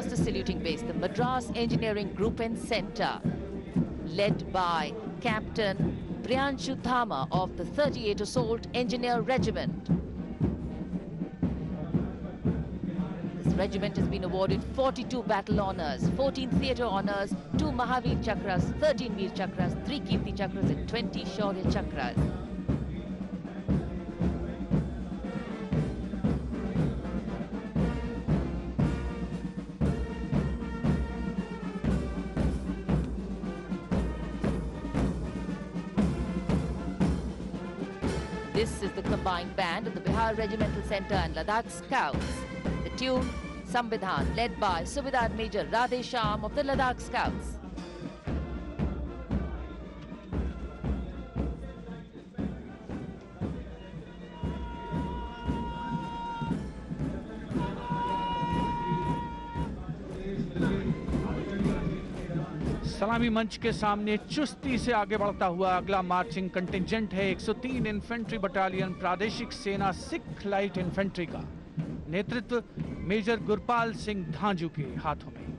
Master Saluting Base, the Madras Engineering Group and Centre, led by Captain Priyanshu Thama of the 38 Assault Engineer Regiment. This regiment has been awarded 42 battle honours, 14 theatre honours, 2 mahavir chakras, 13 veer chakras, 3 kirti chakras and 20 shaurya chakras. This is the combined band of the Bihar Regimental Centre and Ladakh Scouts. The tune, Samvidhan, led by Subedar Major Radheshyam of the Ladakh Scouts. सलामी मंच के सामने चुस्ती से आगे बढ़ता हुआ अगला मार्चिंग कंटिजेंट है 103 इन्फेंट्री बटालियन प्रादेशिक सेना सिख लाइट इन्फेंट्री का, नेतृत्व मेजर गुरपाल सिंह धांझू के हाथों में।